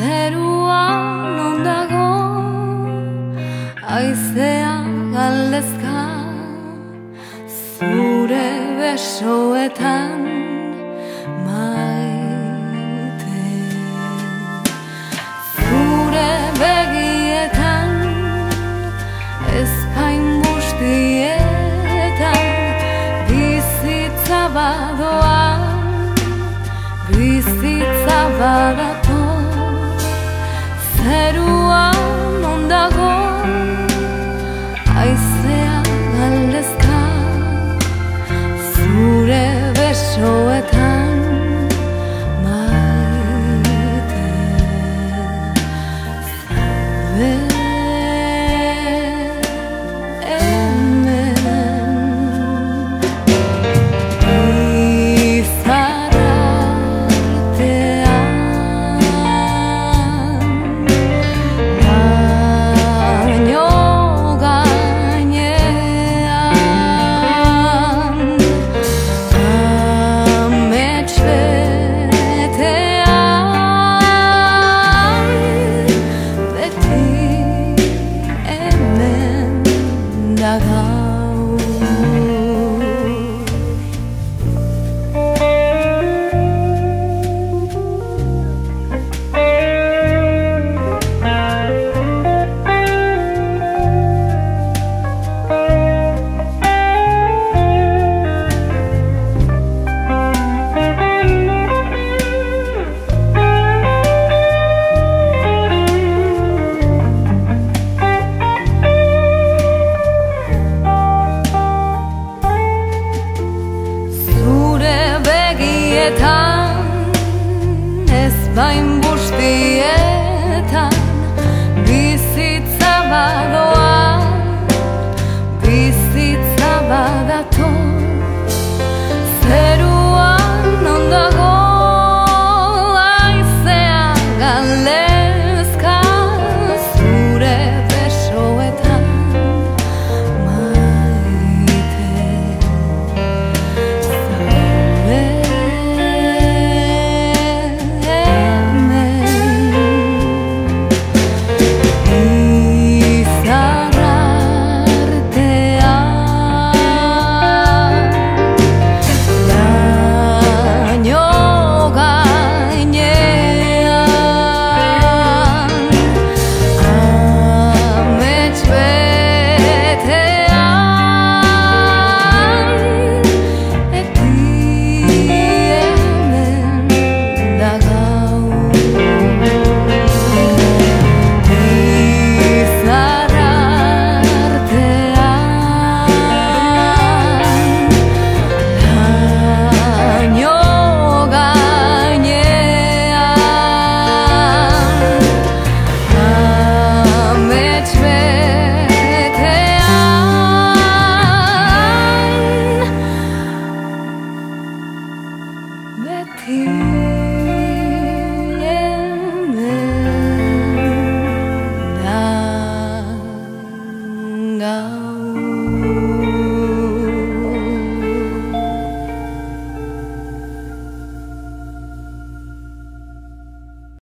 zeruan ondago aizea galdezka zure besoetan maite zure begietan ezpain guztietan bizitza badoa bizitza badatu zeruan ondago aizea galdezka zure besoetan maite zaude hemen Bain bustietan